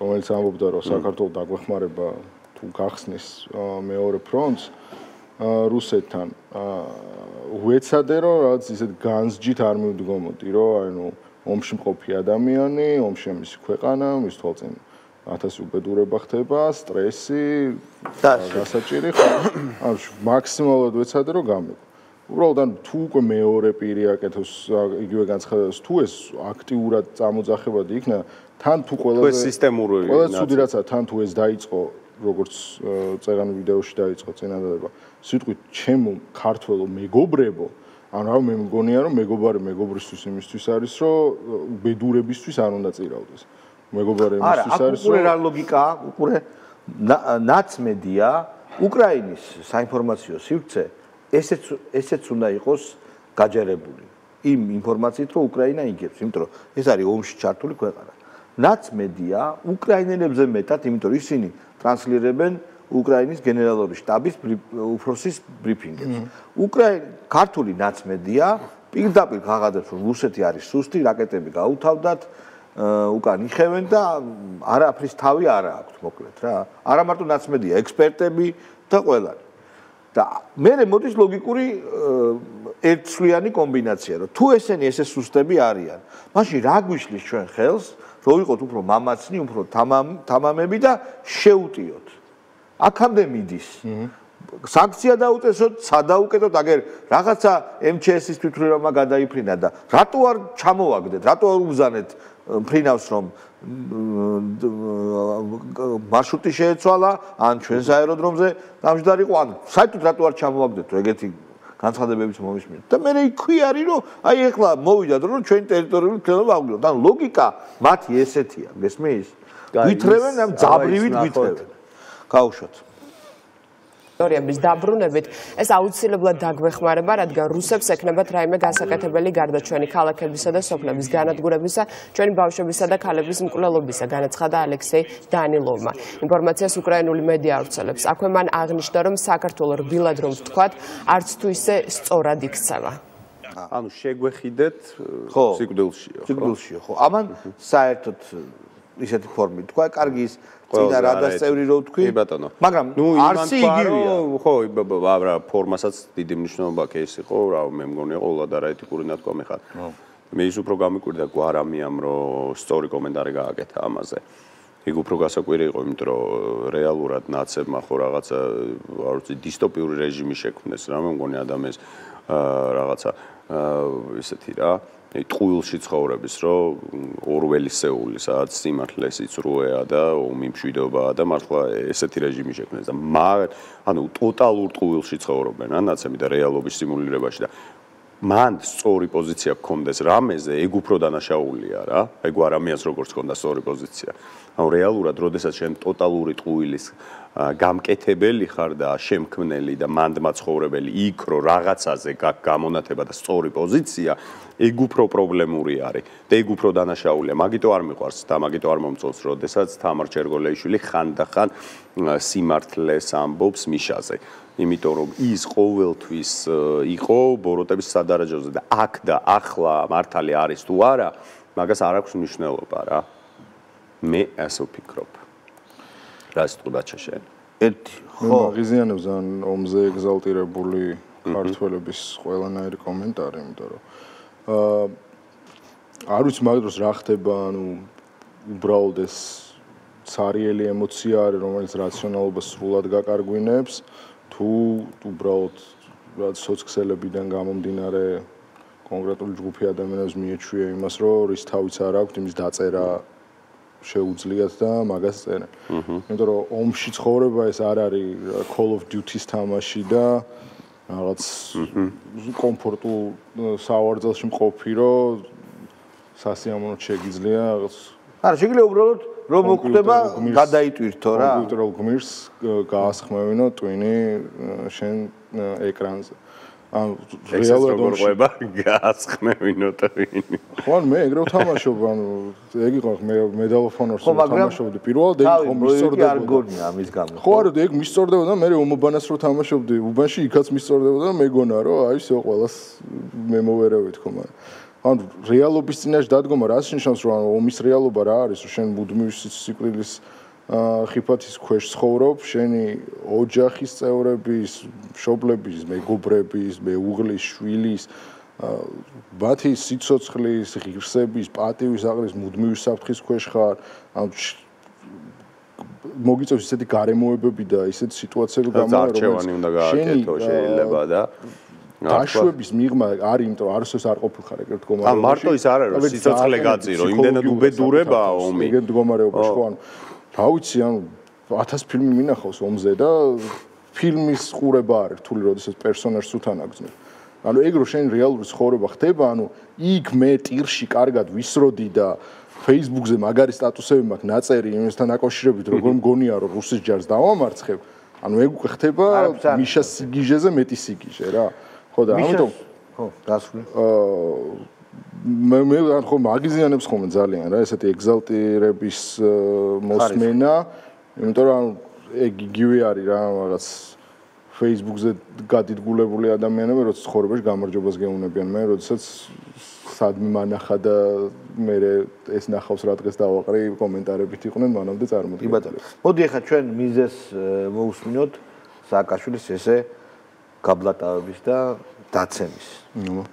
რომელიც ამბობდა, რომ საქართველოს დაგვეხმარება თუ გახსნის მეორე ფრონტს რუსეთთან. უეცადე რომ რაღაც ისეთ განსჯით არ მივდგომოდი, რომ ანუ ომში მყოფი ადამიანი, ომში მისი ქვეყანა, მის თვალწინ 1000 უბედურება ხდება, სტრესი, გასაჭირი ხო? ანუ მაქსიმალურად ვეცადე რომ გამიგო. უბრალოდ ან თუ უკვე მეორე პირი აკეთოს იგივე განცხადებას, თუ ეს აქტიურად წამოძახებად იქნა, თან თუ ყველაზე სისტემური ყველა ცუდი რაცა, თან თუ ეს დაიწყო, როგორც წერან ვიდეოში დაიწყო წინადადება. სიტყვით ჩემო ქართველო მეგობრებო, ანუ მე მგონია რომ მეგობარი მეგობრისთვის იმისთვის არის, რომ უბედურებისთვის არ უნდა წირავდეს. მეგობარებისთვის არის. არა, აქ უყურე რა ლოგიკაა, უყურე ნაცმედია უკრაინის საინფორმაციო სივრცე ესეც უნდა იყოს გაჯერებული. იმ ინფორმაციით, რომ უკრაინა იგებს, იმიტომ რომ ეს არის ომში ჩართული ქვეყანა. ნაცმედია უკრაინელებზე მეტად, იმიტომ რომ ისინი ტრანსლირებენ უკრაინის გენერალური შტაბის უფროსის ბრიფინგებს. ქართული ნაცმედია პირდაპირ გაღადებს, რომ რუსეთი არის სუსტი, რაკეტები გაუთავდათ. უკან იხევენ და არაფრის თავი არ აქვს მოკლედ რა. არა მარტო ნაცმედია, ექსპერტები და ყველანი. და მე მოდის ლოგიკური ერთწლიანი კომბინაცია, რომ თუ ესენი ესე სუსტები არიან, მაშინ რა გვიშლის ჩვენ ხელს, რომ ვიყოთ უფრო მამაცნი, უფრო თამამები და შეუტიოთ. აქამდე მიდის. Sankcija dautetot, sadauketot, agar ragatsa MCS-is titulirama gadaifrina da rato ar chamovagdet, rato ar ubzanet mfrinavs rom marshrut'i შეეცვალა, ან ჩვენს აეროდრომზე დამჯდარიყო, ან საერთოდ rato ar chamovagdet, ეგეთი განცხადებების მომისმინეთ. და მე იქვი არის, რომ აი ეხლა მოვიდათ, რომ ჩვენი ტერიტორიული თლილობა აღგვიოთ. ან ლოგიკა მათი ესეთია, გესმის? გვითრევენ ამ ძაბრივით გვითრევენ. გაუშვათ. ისტორიების დაბრუნებით ეს აუცილებლად დაგვეხმარება, რადგან რუსებს ექნებათ რაიმე გასაკეთებელი გარდა ჩვენი ქალაქებისა და სოფლების განადგურებისა, ჩვენი ბავშვებისა და ქალების მკვლელობისა, განაცხადა ალექსეი დანილოვმა. ინფორმაციას უკრაინული მედია ავრცელებს. აქვე მან აღნიშნა, რომ საქართველოს რბილად რომ ვთქვათ, არც თუ ისე სწორად იქცევა. ანუ შეგვეხიდეთ სიკვდილშიო, ხო. ამან საერთოდ ისეთი ფორმით თქვა, კარგი ის წინა რადას წევრი რო თქვი. კი ბატონო. მაგრამ არც იგივეა. ხო, რა ფორმასაც დიდი მნიშვნელობა აქვს იყო, რა მე მგონია ყოველად არაეთიკური ნათქვამი ხარ. მე ის უფრო გამიკვირდა გვარამიამ რო სწორი კომენტარი გააკეთა ამაზე. იქ უფრო გასაკვირი იყო, იმიტომ რომ რეალურად ნაცებმა ხო რაღაცა არ ვიცი დისტოპიური რეჟიმი შექმნეს რა, მე მგონია ადამიანს რაღაცა ესეთი რა. ტყუილში ცხოვრების, რომ ორველისეული, სადაც სიმართლეს იწრუეა და ომი მშვიდობაა და მართლა ესეთი რეჟიმი შექმნეს და ანუ ტოტალურ ტყუილში ცხოვრობენ, ნაცემი და რეალობის სიმულირებაში და მან სწორი პოზიცია გქონდეს რამეზე, ეგ უფრო დანაშაულია რა, ეგ არამიას როგორც გქონდა სწორი პოზიცია. ანუ რეალურად, როდესაც შენ ტოტალური ტყუილის გამკეთებელი ხარ და შემქმნელი და მანდმაცხოვრებელი იქ რო რაღაცაზე გამონათება და სწორი პოზიცია, ეგ უფრო პრობლემური არის და ეგ უფრო დანაშაულია. მაგიტო არ მიყვარს და მაგიტო არ მომწონს, როდესაც თამარ ჩერგოლეიშვილი ხანდახან სიმართლეს ამბობს მიშაზე. იმიტომ რომ ის ყოველთვის იყო ბოროტების სადარაჯოზე და აქ და ახლა მართალი არის თუ არა, მაგას არ აქვს მნიშვნელობა რა. მე ასე ვფიქრობ. რას თქმა შენ? ერთი ხო ღიზიანებს ან ომზე ეგზალტირებული ქართველების ყველანაირი კომენტარი, იმიტომ რომ არ ვიცი მაგდროს რა ხდება, ანუ უბრალოდ ეს ცარიელი ემოცია არის, რომელიც რაციონალობას სრულად გაკარგვინებს. Თუ უბრალოდ რაც სოციალებიდან გამომდინარე კონკრეტული ჯგუფი ადამიანებს მიეჩვია იმას, რომ რის თავიც არ აქვს, იმის დაწერა შეუძლიათ და მაგას წერენ. იმიტომ რომ ომში ცხოვრება ეს არ არის Call of Duty-ის თამაში და რაღაც კომფორტულ სავარძელში მყოფი, რომ სასიამოვნოდ შეგიძლია რაღაც არა, შეიძლება უბრალოდ რომ მოხდება გადაიტვირთო რა. კომპიუტერულ გმირს გაასხმევინო ტვინი შენ ეკრანზე. ანუ რეალურად როგორ ხდება გაასხმევინო ტვინი. ხო, მე ეგრე ვთამაშობ, ანუ ეგ იყო Medal of Honor-ს ვთამაშობდი პირველად, ეგ ხომ მისწორდებოდა. არ გონია ამის გამო. ხო, არა, ეგ მისწორდებოდა, მე უმობანას რო თამაშობდი, უბანში იქაც მისწორდებოდა, მეგონა რომ აი всё ყველას მე მოვერევით ხომ არა. ანუ რეალობის წინაშე დადგომა რას ნიშნავს, რომ ომის რეალობა რა არის, რომ შენ მუდმივ სიკვდილის ხიფათის ქვეშ ცხოვრობ, შენი ოჯახის წევრების, მშობლების, მეგობრების, მეუღლის, შვილის, მათი სიცოცხლის, ღირსების, პატივისაღების მუდმივ საფრთხის ქვეშ ხარ. მოგიწევს ესეთი გარემოებები და ესეთი სიტუაციები გამოიყენება, შეიძლება და დაშვების მიღმა არის, იმიტომ რომ არასოდეს არ ყოფილიყარ ეგრეთ მდგომარეობაში. ან მარტო ის არ არის, სიცოცხლე გაძირო, იმდენად უბედურება ომი. ეგრეთ მდგომარეობაში ხო, ანუ რა ვიცი, ანუ 1000 ფილმი მინახავს ომზე და ფილმის ყურება არის რთული, როდესაც პერსონაჟს უთან აგზნებ. ანუ ეგ რო შენ რეალური ცხოვრება ხდება, ანუ იქ მე ტირში კარგად ვისროდი და Facebook-ზე მაგარი სტატუსები მაქვს ნაწერი, იმასთან აკავშირებით, როგორ მგონია რომ რუსის ჯარს დავამარცხებ, ანუ ეგ უკვე ხდება მიშას სიგიჟეზე მეტი სიგიჟე რა. ხო და ამიტომ ხო გასული მე ან ხო მაგიზიანებს ხომ ძალიან რა ესეთი ეგზალტირების მოსმენა, იმიტომ რომ ეგ იგივე არის რა რაღაც Facebook-ზე გადადგულებული ადამიანები, როდესაც ხორბეში გამარჯვებას გეუნებიან, მე როდესაც სადმე მანახა და მე ეს ნახავს რა დღეს დავაყრე კომენტარებით იყვნენ მანამდე წარმოდგენილი. კი ბატონო. მოდი ახლა ჩვენ მიზეს მოусმინოთ სააკაშვილის ესე გაბლატავების და დაცემის. ნუ.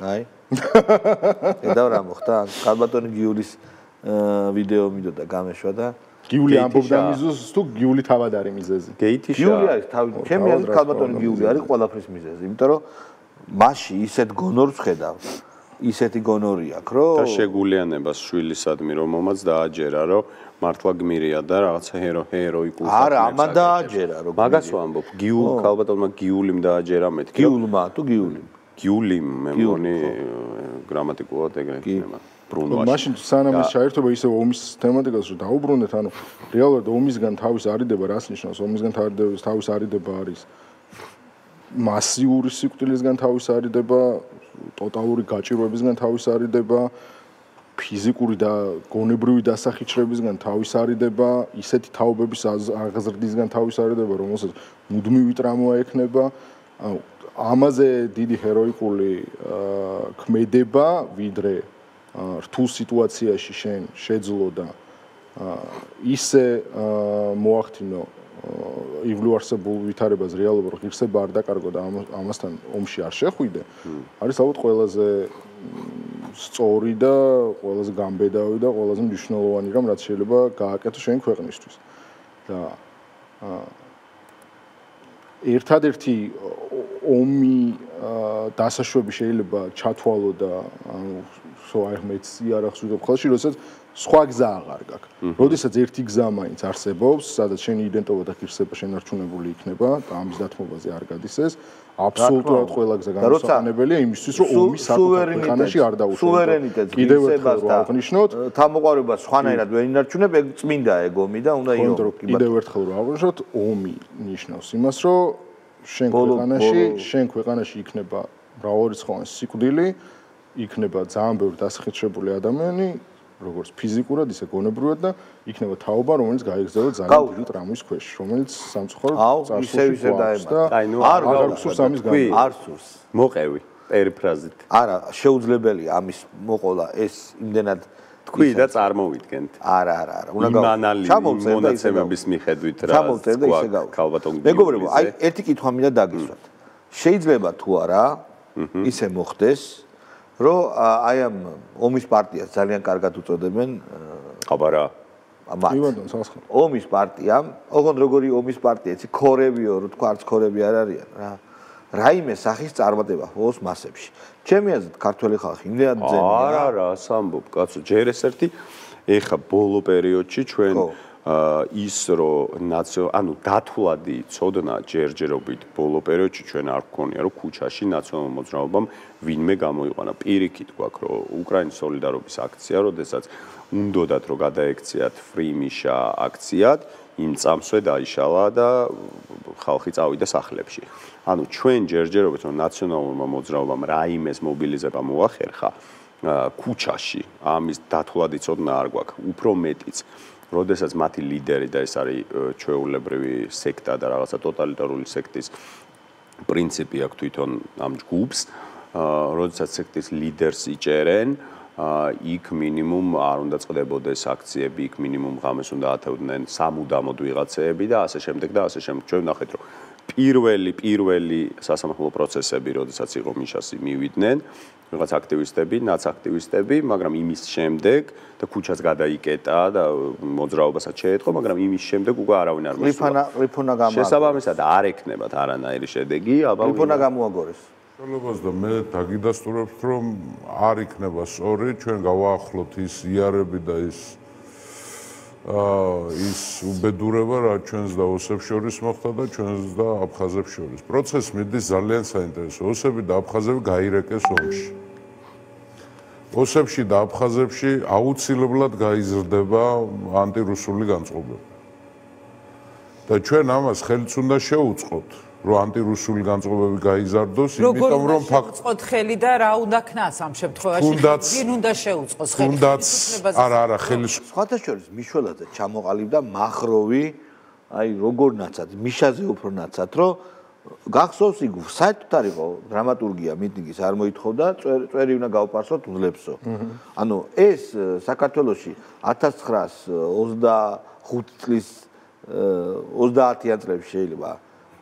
აი. ედავ რა მოხდა? კალბატონი გიულის ვიდეო მიდოდა გამეშვა და გიული ამბობდა მიზეზს თუ გიული თავად არის მიზეზი? გეითი შა. გიული არის თავი. ჩემი აზრით კალბატონი გიული არის ყველაფრის მიზეზი, იმიტომ რომ მასში ისეთ გონორს ხედავ, ისეთი გონორი აქვს, რომ და შეგულიანებას შვილისადმი რომაც დააჯერა, რომ მართლა გმირია და რაღაცა ჰეროიკული. არა, ამან დააჯერა რომ მაგას ვამბობ. გიულ ალბათ გიულიმ დააჯერა მეთქი. გიულმა თუ გიულიმ? გიულიმ, მე მგონი გრამატიკულად ეგრე იქნება. ბრუნვაში. Მაშინ სანამ ეს ჩაერთვება ისევ ომის თემატიკას, რომ დაუბრუნდეთ, ანუ რეალურად ომისგან თავის არიდება რას ნიშნავს? ომისგან თავის არიდება არის მასიური სიკვდილისგან თავის არიდება, ტოტალური გაჭირვებისგან თავის არიდება, ფიზიკური და გონებრივი დასახიჩრებისგან თავის არიდება, ისეთი თაობების აღზრდისგან თავის არიდება, რომელსაც მუდმივი ტრაუმა ექნება, ამაზე დიდი ჰეროიკული ქმედება, ვიდრე რთულ სიტუაციაში შენ შეძლო და ისე მოახდინო Ივლო არსებულ ვითარებას რეალურად ღირსება არ დაკარგო და ამასთან ომში არ შეხვიდე. Არის ალბათ ყველაზე სწორი და ყველაზე გამბედავი და ყველაზე მნიშვნელოვანი რამ რაც შეიძლება გააკეთო შენ ქვეყნისთვის. და ერთადერთი ომი დასაშვები შეიძლება ჩათვალო და ანუ მეცი არ ახსოვებ ხელში, როდესაც სხვა გზა აღარ გაქვს. Როდესაც ერთი გზა მაინც არსებობს, სადაც შენი იდენტობა და ღირსება შენარჩუნებული იქნება და ამის დათმობაზე არ გადის ეს, აბსოლუტურად ყველა გზა განსხვავებელია იმისთვის, რომ ომი საკუთარ ხანაში არ დაუშვათ. სუვერენიტეტს, ღირსებას და თავმოყარებას სხვანაირად ვერ ინარჩუნებ, ეგ წმინდა ეგ ომი და უნდა იო. Კიდევ ერთხელ რომ აღვნიშნოთ, ომი ნიშნავს იმას, რომ შენ ქვეყანაში იქნება მრავალრიცხოვანი სიკვდილი, იქნება ძალიან ბევრი დასახეცებული ადამიანი. Როგორც ფიზიკურად, ისე გონებრივად და იქნება თაობა, რომელიც გაიგზავნა ძალიან დიდი ტრამვის ქვეშ, რომელიც სამწუხაროდ არ გსურს. მოყევი, პერიფრაზით. არა, შეუძლებელია ამის მოყოლა, ეს იმდენად თქვი და წარმოვიდგენთ. არა, უნდა ჩამოვწერდეთ მონაცემების მიხედვით რა. ჩამოვწერდეთ ისე გავაკეთოთ. მეგობრებო, აი ერთი კითხვა მინდა დაგისვათ. შეიძლება თუ არა ისე მოხდეს Ro, I am Omis party. Italian carga to them. Kabara. Omis party. I am. Ogon Rogori Omis party. It's Korebior, Rutquarts Korebiar. Raime Sahis Arbateva was Masebs. Chemias Cartolica. Ara Sambuk. Got to Jereserti. Echa Bolo Perio Chichuen. Isro Nazio Anu Tatula di Sodona, Gergerobit, Polo Perocic, and Arconia, Kuchashi, Nazio Mozrobam, Vinmegamo, Ivana Pirikit, Wakro, Ukraine Solidarobis Akciaro, Desat, Undo da Trogada Exiat, Free Misha Akciat, in Samsueda, Ishalada, Halhitao de Sahlepsi. Anu Chuen Gergerobit, Nazio Mozrobam, Raimes Mobilizabamua Herha, Kuchashi, Amis Tatula di Sodona Arguak, Uprometic. Როდესაც მათი ლიდერი და ეს არის ჩვეულებრივი სექტა და რაღაცა ტოტალიტარული სექტის პრინციპი აქვს თვითონ ამ ჯგუფს, როდესაც სექტის ლიდერს იჭერენ, იქ მინიმუმ არ უნდა წდებოდეს აქციები, იქ მინიმუმ ღამეს უნდა ათევდნენ სამუდამოდ ვიღაცეები და ასე შემდეგ და ასე შემდეგ. ჩვენ ნახეთ, რომ პირველი სასამართლო პროცესები, როდესაც იყო მიშას მივიდნენ რაღაც აქტივისტები, ნაცაქტივისტები, მაგრამ იმის შემდეგ და ქუჩას გადაიკეტა და მოძრაობასაც შეეთყო, მაგრამ იმის შემდეგ უკვე არავინ არ მოსულა. ლიფონა გამოაგორეს. შესაბამისად არ ექნებათ არანაირი შედეგი, აბა ლიფონა გამოაგორეს. შოლოგოს და მე დაგიდასტურებთ, რომ არ იქნება სწორი, ჩვენ გავაახლოთ ის იარები და ის უბედურება, რაც ჩვენს და ოსებს შორის მოხდა და ჩვენს და აფხაზებს შორის. Პროცესი მიდის ძალიან საინტერესო. ოსები და აფხაზები გაირეკეს ომში. ოსებში და აფხაზებში აუცილებლად გაიზრდება ანტირუსული განწყობები. და ჩვენ ამას ხელიც უნდა შეუწყოთ, რომ ანტირუსული განწყობები გაიზარდოს, იმიტომ რომ ფაქტობრივად ხელი და რა უნდა ქნას ამ შემთხვევაში? ვინ უნდა შეუწყოს ხელი? თუნდაც არა ხელი. სხვათაშორის მიშველაძე ჩამოყალიბდა მახროვი, აი როგორნაცად, მიშაზე უფრო ნაცად, რომ გახსოვს იგ საერთოდ არ იყო დრამატურგია, მიტინგის არ მოითხოვდა, წვერი უნდა გავპარსოთ უძლებსო. ანუ ეს საქართველოში 1925 წლის 30-იან წლებში შეიძლება.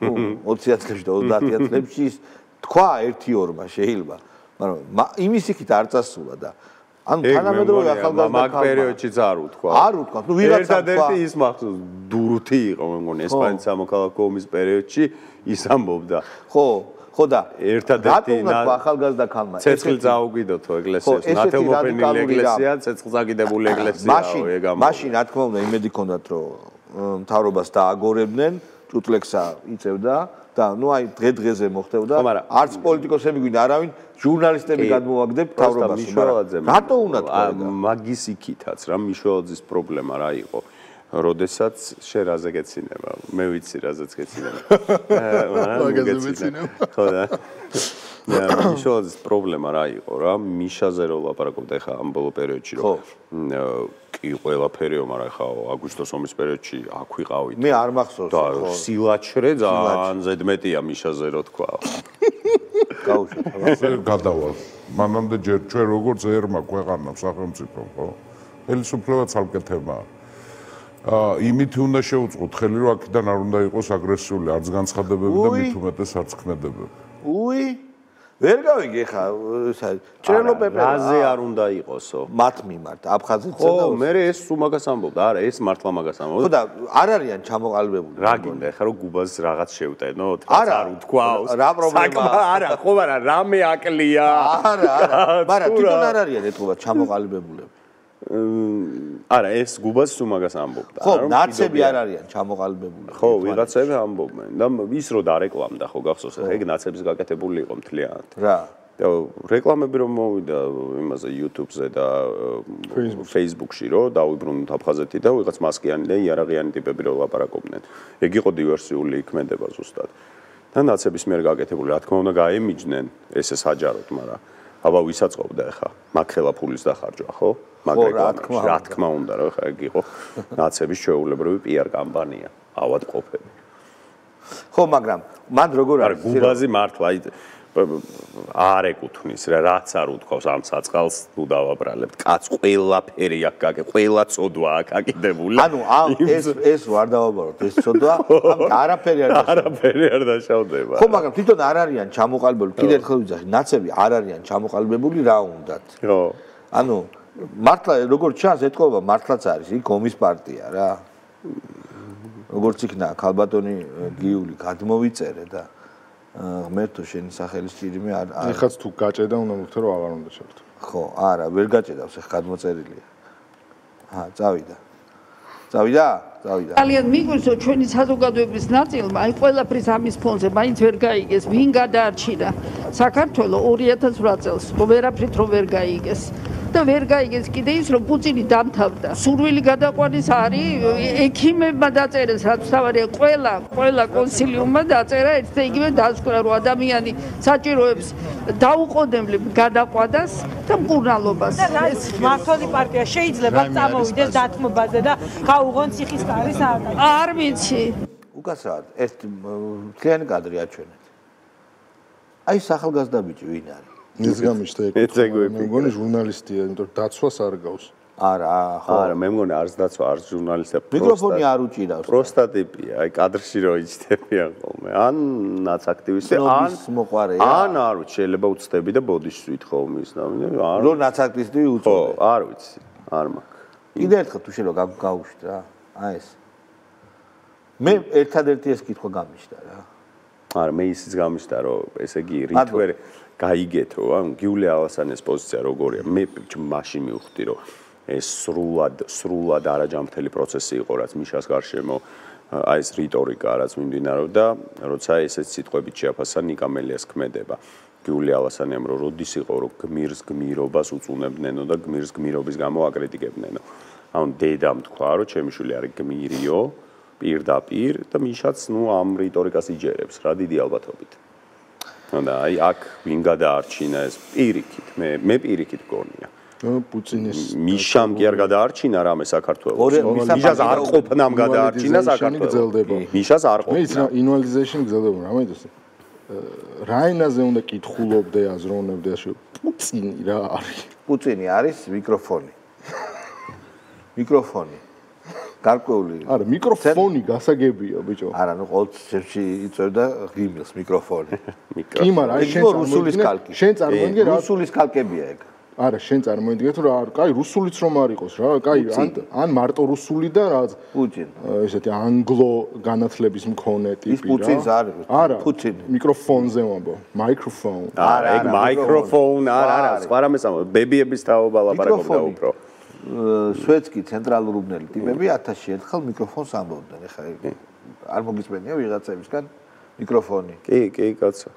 20-იან წლებში და 30-იან წლებში თქვა 1-2 შეიძლება. მაგრამ იმის იქით არ წასულა და ანუ თანამედროვე ახალგაზრდა ამ პერიოდშიც არ უთქვა. არ უთქვა. ნუ ვიღაცა თქვა. ერთადერთი ის მახსოვს დურუთი იყო, მე მგონი ესპანეთის სამოქალაქო ომის პერიოდში ის ამბობდა. ხო და ერთადერთი ახალგაზრდა ქალმა ცეცხლი წაუგიდოთო ეკლესიას. ნათელმოფენილი ეკლესია, ცეცხლძაგიდებული ეკლესიაო ეგ ამბავი. მაშინ რა თქმა უნდა იმედი ქონდათ რომ მთავრობას დააგორებდნენ, წუტლექსა იწევდა და ნუ აი დღე-დღეზე მოხდებოდა არც პოლიტიკოსები გვინ არავინ ჟურნალისტები გადმოვაგდებ თავრობას მაგრამ რატო უნდა მაგის იქითაც რა მიშველაძის პრობლემა რა იყო როდესაც შე რაზე გეცინება მე ვიცი რაზეც გეცინება მაგაზეცინება ხო და მიშველაძის პრობლემა რა იყო რა მიშაზე რო ლაპარაკობდა ხა ამ ბოლო პერიოდში რო კი ყველაფერი მაგრამ ხა აგვისტოს ომის პერიოდში აქ ვიყავით მე არ მახსოვს ხო სილაჩრე ძალიან ზედმეტია მიშაზე რო თქვა გაუშვათ რა გადავალ მანამდე ჯერ ჩვენ როგორც ერმა ქვეყანამ სახელმწიფომ ხო ხელისუფლება ცალკე თემაა იმით უნდა შეუწყოთ ხელი რომ აქედან არ უნდა იყოს აგრესიული არც განცხადებები და მით უმეტეს არც ხმედებები უი ვერ გავიგე ხა ისა ჭრელო პეპერა რაზე არ უნდა იყოსო მათ მიმართ აფხაზეთსა და მე ეს უმაგას ამბობდა არა ეს მართლა მაგას ამბობდა ხო და არ არიან ჩამოყალიბებული რა გინდა ხა რომ გუბას რაღაც შევტენოთ რაც არ უთქვაოს რა პრობლემაა არა ხო არა რამე აკლია არა მაგრამ თვითონ არ არიან ეთქობა ჩამოყალიბებულები არა ეს გუბას უმაგას ამბობდა ხო ნაცები არ არიან ჩამოყალიბებული ხო ვიღაცები ამბობენ და ის რო დარეკლამდა ხო გახსოვს ეგ ნაცების გაკეთებული იყო მთლიანად რა და რეკლამები რომ მოვიდა იმაზე YouTube-ზე და Facebook-ში რო დავიბრუნოთ აფხაზეთი და ვიღაც მასკიანი და იარაღიანი ტიპები რო ლაპარაკობდნენ ეგ იყო დივერსიული იქმედება ზუსტად და ნაცების მიერ გაკეთებული რა თქმა უნდა გაემიჯნენ ესე საჯაროდ მაგრამ აბა ვისაწყობდა ხა მაგხელა ფულის დახარჯვა ხო მაგრამ რა თქმა უნდა რა ხა იყო ნაცების შეულებრივი PR კამპანია ავადმყოფები ხო მაგრამ მან როგორ არის გუბაზი მართლა არ ეკუთვნის რა რაც არ უთქვავს ამ საწყალს ნუ დავაბრალებთ კაც ყველაფერი აქ გაკეთე ყველა წოდვა აქ აკიდებული ანუ ეს ვარ დავაბაროთ ეს წოდვა ამით არაფერი არ დაშავდება ხო მაგრამ თვითონ არ არიან ჩამოყალიბებული კიდევ ერთხელ ვიძახი ნაცები არ არიან ჩამოყალიბებული რა უნდათ ხო ანუ მართლა როგორც ჩანს ეთქობა მართლაც არის იქ ომის პარტია რა როგორც იქნა ქალბატონი გიული გადმოვიწერე და ღმერთო შენი სახელის ჭირიმე არ ეხაც თუ გაჭედა უნდა მოვთო რომ აღარ უნდა შევთო ხო არა ვერ გაჭედავს ეხ გადმოწერილია აა წავიდა ძალიან მიგვიწო ჩვენი საზოგადოების ნაწილმა აი ყველაფრის ამის ფონზე მაინც ვერ გაიგეს ვინ გადაარჩინა საქართველო 2008 წელს ვერაფრით რომ ვერ გაიგეს და ვერ გაიგეს კიდე ის რომ პუტინი დამთავრდა სურვილი გადაყვანის არის ექიმებმა დაწერეს რაც თავარია ყველა კონსილიუმმა დაწერა ერთ და იგივე დასკვრა რომ ადამიანი საჭიროებს დაუყოდებლივ გადაყვადას და მკურნალობას ეს მართლი პარტია შეიძლება წამოვიდეს დათმობაზე და გაუღონ ციხის კარი საათად არ ვიცი უკაცრავად ეს მთლიანი კადრი აჩვენეთ აი ახალგაზრდა ბიჭი ვინ არის ეს გამიშთა ეკო. მე მგონი ჟურნალისტია, იმიტომ რომ დაცვას არ გავს. არა, ხო. არა, მე მგონი არც დაცვა, არც ჟურნალისტია. მიკროფონი არ უჭირავს. პროსტა ტიპია, აი კადრში რო იჩდებიან ხოლმე. ან ნაც აქტივისტი, ან მოყარეა. ან არ შეიძლება უწდები და ბოდიში სვით ხოლმე ის ნამი. რო ნაც აქტივისტი უწდები. ხო, არ ვიცი, არ მაქვს. კიდე ერთხელ თუ შეიძლება გავუშვით რა. აი ეს. მე ერთადერთი ეს კითხვა გამიშთა რა. არა, მე ისიც გამიშთა რომ ესე იგი რით ვერ გაიგეთო, ან გიული ალასანიას პოზიცია როგორია? მე მაშინ მივხვდი, რომ ეს სრულად არაჯანმრთელი პროცესი იყო, რაც მიშას გარშემო აი ეს რიტორიკა რაც მიმდინარეობდა, როცა ესეც სიტყვებით შეაფასა ნიკამელიას ქმედება. გიული ალასანიამ რომ როდის იყო, რომ გმირს გმირობას უწუნებდნენო და გმირს გმირობის გამო აკრიტიკებდნენო. ანუ დედამ თქვა, რომ ჩემი შვილი არის გმირიო, პირდაპირ და მიშაც ნუ ამ რიტორიკას იჯერებს, რა დიდი ალბათობით. და აი აქ ვინ გადაარჩინა ეს პირიქით მე პირიქით გონია პუტინის მიშამ კი არ გადაარჩინა რამე საქართველოს მიშას არ ყოფნამ გადაარჩინა საქართველოს მიშას არ ყოფნა მე იცი ინვალიდიზეიშენი გრძელდება რა მაინც რა ენაზე უნდა კითხულობდე აზროვნებდე ასე პუტინი რა არის პუტინი არის მიკროფონი გარკვეული არა მიკროფონი გასაგებია ბიჭო არა ნუ ყოველთვის იწევდა ღიმილს მიკროფონი კი მაგრამ აი შენ რუსულის კალკი შენ წარმოიდგინე რა რუსულის კალკებია ეგ არა შენ წარმოიდგინე თუ რა კაი რუსულიც რომ არ იყოს რა კაი ან მარტო რუსული და რა პუტინ ესეთი ანგლო განათლების მქონე ტიპი რა ის პუტინს არის არა პუტინი მიკროფონზე ვამბობ მიკროფონ არა ეგ მიკროფონ არა სხვა რამეს ამბობ ბებიების თაობა ლაპარაკობდა უფრო სვეტსკი ცენტრალურუბნელი ტიპები 1000 ერთხელ მიკროფონს ამბობდნენ. ეხლა არ მოგიწმენია ვიღაცებისგან Microphone. I'm not sure if it's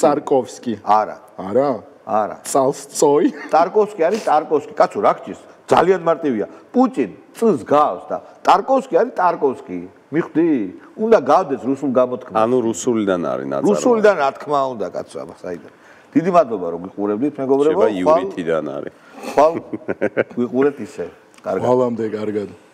Tarkovsky. Ara. Ara. Ara. Salsoi. Tarkovsky, Ari Tarkovsky. Katsurakis. Italian Martivia. Putin. Sus Gausta. Tarkovsky, Ari Tarkovsky. Mihdi. Unda Gaudes, Rusul Gamot. Anu Rusul Danarina. Rusul Danat Kmaunda Katsua. Did you matter? We could have been over. You're Tidanari. Well, we could have said. How long they are good.